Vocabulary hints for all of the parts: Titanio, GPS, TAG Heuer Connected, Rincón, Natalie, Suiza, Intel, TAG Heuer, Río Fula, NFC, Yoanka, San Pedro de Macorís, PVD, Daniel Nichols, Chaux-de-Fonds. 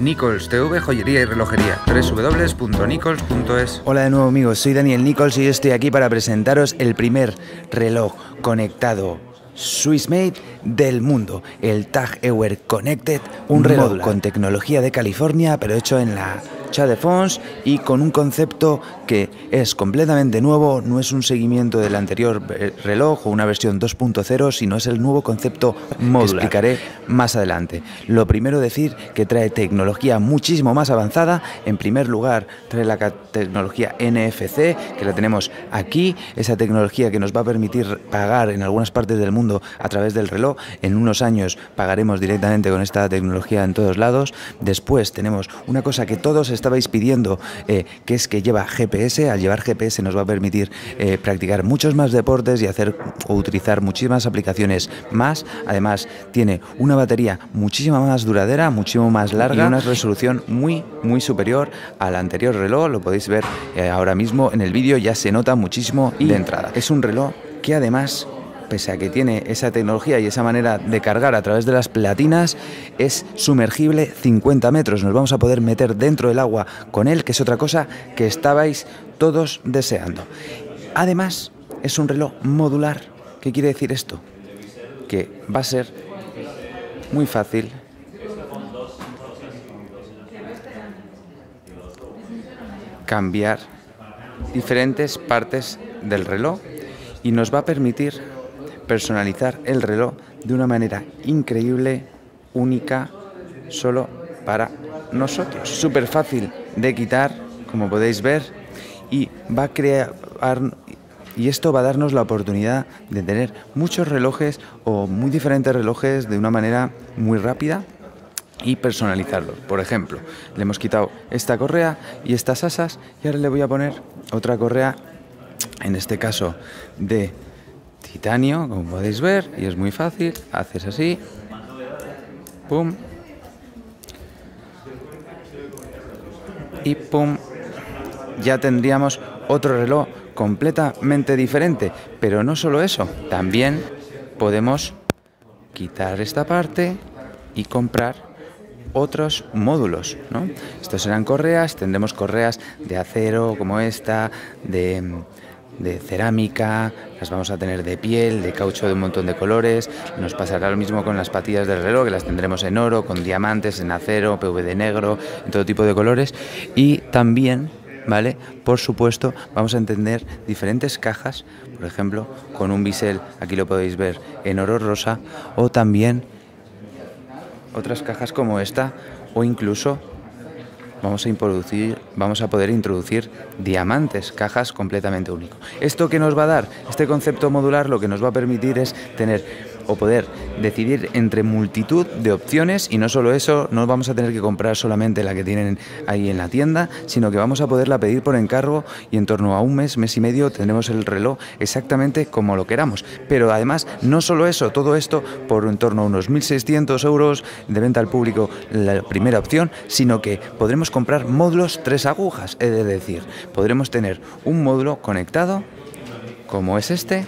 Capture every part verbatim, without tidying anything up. Nichols, T V, joyería y relojería, w w w punto nichols punto es. Hola de nuevo amigos, soy Daniel Nichols y yo estoy aquí para presentaros el primer reloj conectado Swiss made del mundo, el TAG Heuer Connected, un reloj modular con tecnología de California, pero hecho en la Chaux-de-Fonds y con un concepto que es completamente nuevo. No es un seguimiento del anterior reloj o una versión dos punto cero, sino es el nuevo concepto modular, que explicaré más adelante. Lo primero decir que trae tecnología muchísimo más avanzada. En primer lugar trae la tecnología N F C, que la tenemos aquí, esa tecnología que nos va a permitir pagar en algunas partes del mundo a través del reloj. En unos años pagaremos directamente con esta tecnología en todos lados. Después tenemos una cosa que todos estabais pidiendo, eh, que es que lleva G P S. Al llevar G P S nos va a permitir eh, practicar muchos más deportes y hacer o utilizar muchísimas aplicaciones más. Además tiene una batería muchísimo más duradera, muchísimo más larga y una resolución muy muy superior al anterior reloj. Lo podéis ver eh, ahora mismo en el vídeo, ya se nota muchísimo y de entrada. Es un reloj que además, pese a que tiene esa tecnología y esa manera de cargar a través de las platinas, es sumergible cincuenta metros. Nos vamos a poder meter dentro del agua con él, que es otra cosa que estabais todos deseando. Además, es un reloj modular. ¿Qué quiere decir esto? Que va a ser muy fácil cambiar diferentes partes del reloj y nos va a permitir personalizar el reloj de una manera increíble, única, solo para nosotros. Súper fácil de quitar, como podéis ver, y va a crear, y esto va a darnos la oportunidad de tener muchos relojes o muy diferentes relojes de una manera muy rápida y personalizarlos. Por ejemplo, le hemos quitado esta correa y estas asas, y ahora le voy a poner otra correa, en este caso de titanio, como podéis ver, y es muy fácil. Haces así, pum, y pum, ya tendríamos otro reloj completamente diferente. Pero no solo eso, también podemos quitar esta parte y comprar otros módulos, ¿no? Estos serán correas, tendremos correas de acero como esta, de, de cerámica, las vamos a tener de piel, de caucho de un montón de colores. Nos pasará lo mismo con las patillas del reloj, que las tendremos en oro, con diamantes, en acero, P V D negro, en todo tipo de colores. Y también, ¿vale?, por supuesto, vamos a entender diferentes cajas, por ejemplo, con un bisel, aquí lo podéis ver, en oro rosa, o también otras cajas como esta, o incluso vamos a introducir, vamos a poder introducir diamantes, cajas completamente únicas. ¿Esto qué nos va a dar? Este concepto modular lo que nos va a permitir es tener o poder decidir entre multitud de opciones, y no solo eso, no vamos a tener que comprar solamente la que tienen ahí en la tienda, sino que vamos a poderla pedir por encargo, y en torno a un mes, mes y medio tendremos el reloj exactamente como lo queramos. Pero además, no solo eso, todo esto por en torno a unos mil seiscientos euros de venta al público, la primera opción, sino que podremos comprar módulos tres agujas, es decir, podremos tener un módulo conectado, como es este,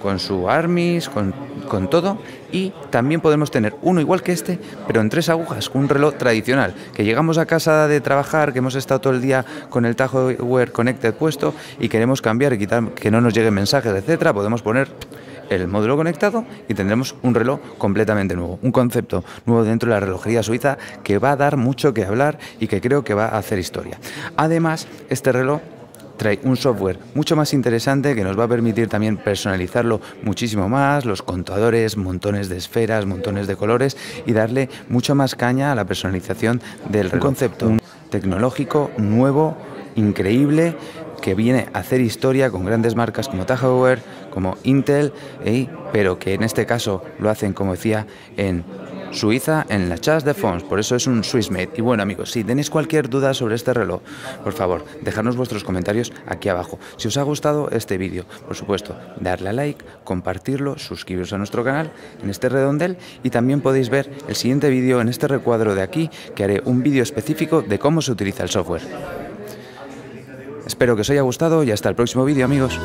con su armis, con, con todo, y también podemos tener uno igual que este, pero en tres agujas, un reloj tradicional, que llegamos a casa de trabajar, que hemos estado todo el día con el TAG Heuer Connected puesto y queremos cambiar y quitar que no nos lleguen mensajes, etcétera, podemos poner el módulo conectado y tendremos un reloj completamente nuevo, un concepto nuevo dentro de la relojería suiza que va a dar mucho que hablar y que creo que va a hacer historia. Además, este reloj trae un software mucho más interesante que nos va a permitir también personalizarlo muchísimo más, los contadores, montones de esferas, montones de colores, y darle mucho más caña a la personalización del reloj. Un concepto tecnológico nuevo, increíble, que viene a hacer historia con grandes marcas como TAG Heuer, como Intel, eh, pero que en este caso lo hacen, como decía, en Suiza, en la Chaux-de-Fonds, por eso es un Swiss made. Y bueno amigos, si tenéis cualquier duda sobre este reloj, por favor, dejadnos vuestros comentarios aquí abajo. Si os ha gustado este vídeo, por supuesto, darle a like, compartirlo, suscribiros a nuestro canal en este redondel, y también podéis ver el siguiente vídeo en este recuadro de aquí, que haré un vídeo específico de cómo se utiliza el software. Espero que os haya gustado y hasta el próximo vídeo amigos.